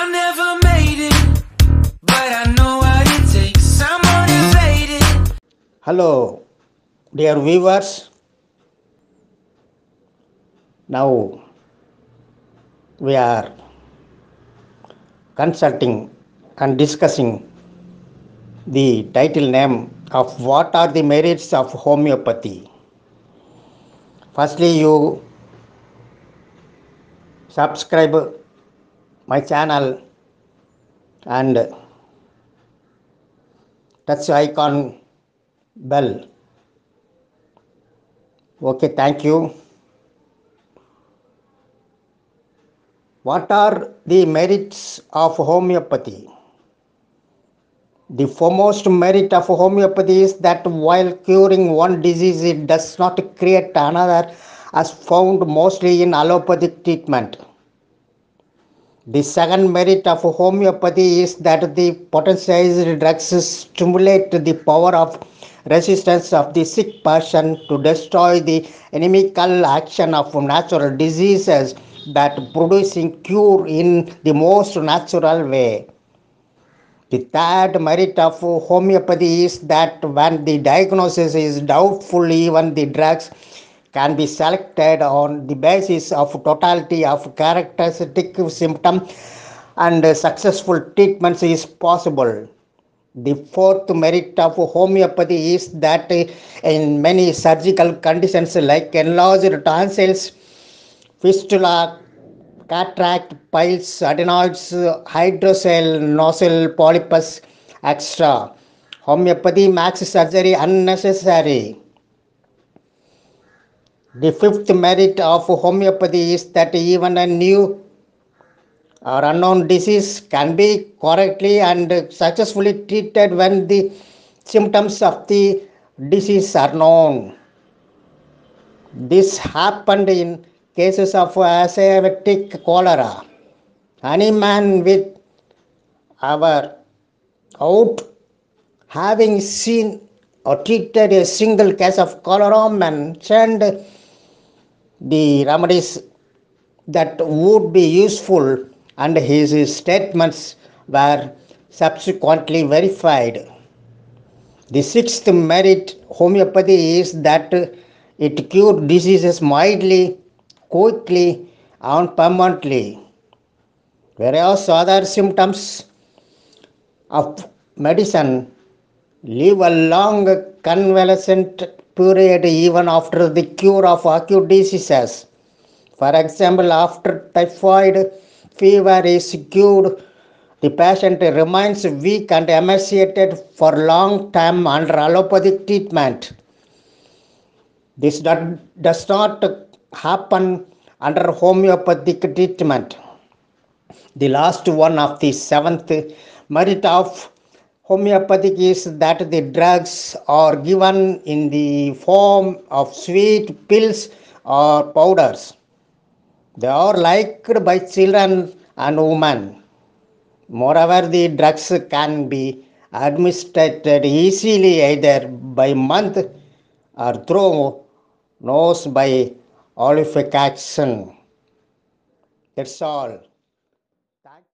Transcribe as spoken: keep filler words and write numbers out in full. I never made it, but I know what it takes. I'm motivated. Hello, dear viewers. Now we are consulting and discussing the title name of what are the merits of homeopathy. Firstly, you subscribe my channel and touch the icon bell. Okay, thank you. What are the merits of homeopathy? The foremost merit of homeopathy is that while curing one disease, it does not create another, as found mostly in allopathic treatment. The second merit of homeopathy is that the potentized drugs stimulate the power of resistance of the sick person to destroy the inimical action of natural diseases, that producing cure in the most natural way. The third merit of homeopathy is that when the diagnosis is doubtful, even the drugs can be selected on the basis of totality of characteristic symptom, and successful treatments is possible. The fourth merit of homeopathy is that in many surgical conditions like enlarged tonsils, fistula, cataract, piles, adenoids, hydrocele, nodular polypus, et cetera, homeopathy makes surgery unnecessary. The fifth merit of homeopathy is that even a new or unknown disease can be correctly and successfully treated when the symptoms of the disease are known. This happened in cases of ascetic cholera. Any man with our out having seen or treated a single case of cholera mentioned the remedies that would be useful, and his statements were subsequently verified. The sixth merit of homeopathy is that it cured diseases mildly, quickly and permanently, whereas other symptoms of medicine live a long convalescent period even after the cure of acute diseases. For example, after typhoid fever is cured, the patient remains weak and emaciated for a long time under allopathic treatment. This does not happen under homeopathic treatment. The last one of the seventh merit of homeopathic is that the drugs are given in the form of sweet pills or powders. They are liked by children and women. Moreover, the drugs can be administered easily either by mouth or through nose by olfaction. That's all.